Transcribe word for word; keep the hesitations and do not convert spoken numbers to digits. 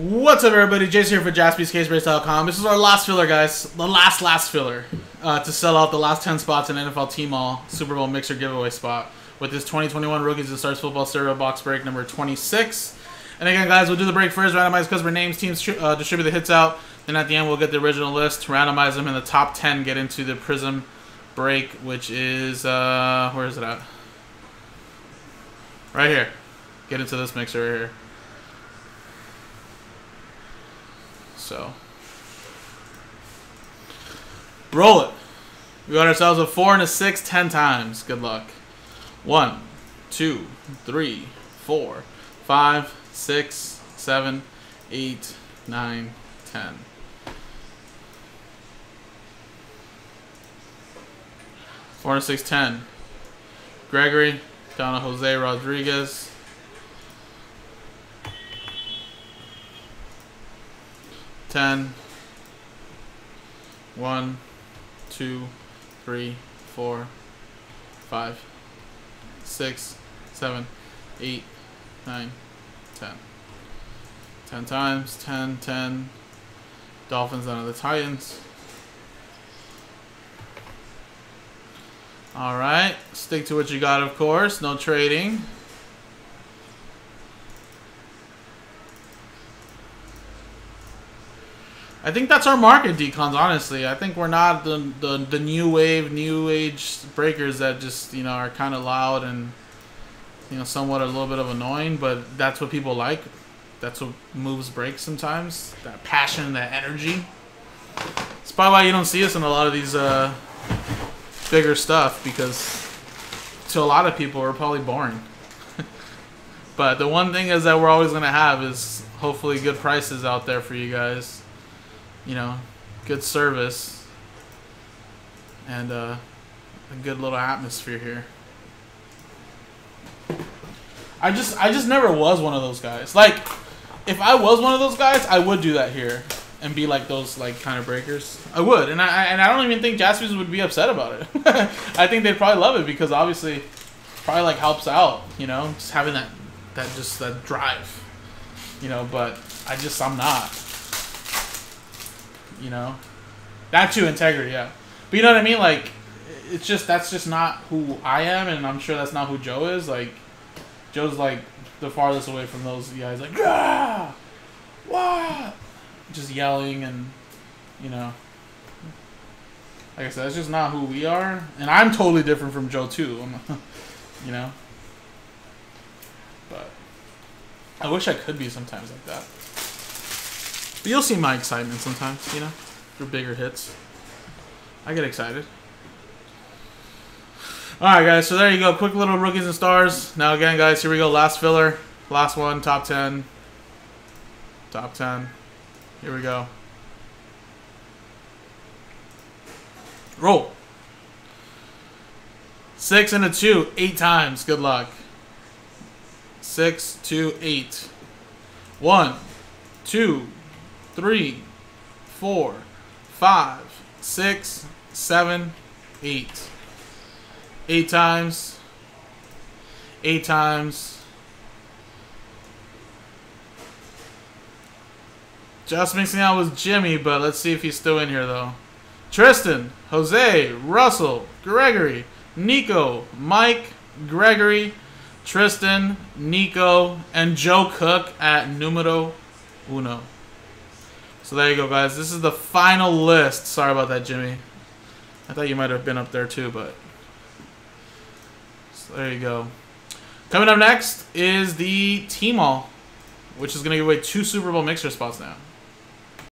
What's up, everybody? Jason here for Jaspy's Case Breaks dot com. This is our last filler, guys. The last, last filler uh, to sell out the last ten spots in N F L Team All Super Bowl Mixer Giveaway Spot with this twenty twenty-one Rookies and Stars Football Stereo Box Break number twenty-six. And again, guys, we'll do the break first, randomize customer names, teams, uh, distribute the hits out. Then at the end, we'll get the original list, randomize them in the top ten, get into the Prism break, which is, uh, where is it at? Right here. Get into this mixer right here. So, roll it. We got ourselves a four and a six ten times. Good luck. One, two, three, four, five, six, seven, eight, nine, ten. Four and a six ten. Gregory, down to Jose Rodriguez. ten, one, two, three, four, five, six, seven, eight, nine, ten. ten times, ten, ten. Dolphins down to the Titans. Alright, stick to what you got, of course. No trading. I think that's our market, Decons, honestly. I think we're not the, the, the new wave, new age breakers that just, you know, are kind of loud and, you know, somewhat a little bit of annoying, but that's what people like. That's what moves break sometimes. That passion, that energy. It's probably why you don't see us in a lot of these uh, bigger stuff, because to a lot of people, we're probably boring. But the one thing is that we're always going to have is hopefully good prices out there for you guys. You know, good service and uh, a good little atmosphere here. I just, I just never was one of those guys. Like, if I was one of those guys, I would do that here and be like those like kind of breakers. I would, and I, and I don't even think Jaspi's would be upset about it. I think they'd probably love it because obviously, probably like helps out. You know, just having that, that just that drive. You know, but I just, I'm not. You know, that too, integrity, yeah. But you know what I mean? Like, it's just, that's just not who I am, and I'm sure that's not who Joe is. Like, Joe's like the farthest away from those guys, like, ah, wah, just yelling, and you know, like I said, that's just not who we are. And I'm totally different from Joe too. I'm, you know, but I wish I could be sometimes like that. But you'll see my excitement sometimes, you know, for bigger hits. I get excited. Alright, guys, so there you go. Quick little Rookies and Stars. Now, again, guys, here we go. Last filler. Last one. Top ten. Top ten. Here we go. Roll. Six and a two. Eight times. Good luck. Six, two, eight. One, two, three, four, five, six, seven, eight. Eight times. Eight times. Just mixing out with Jimmy, but let's see if he's still in here, though. Tristan, Jose, Russell, Gregory, Nico, Mike, Gregory, Tristan, Nico, and Joe Cook at numero uno. So there you go, guys. This is the final list. Sorry about that, Jimmy. I thought you might have been up there too, but... So there you go. Coming up next is the Team All, which is going to give away two Super Bowl Mixer spots now.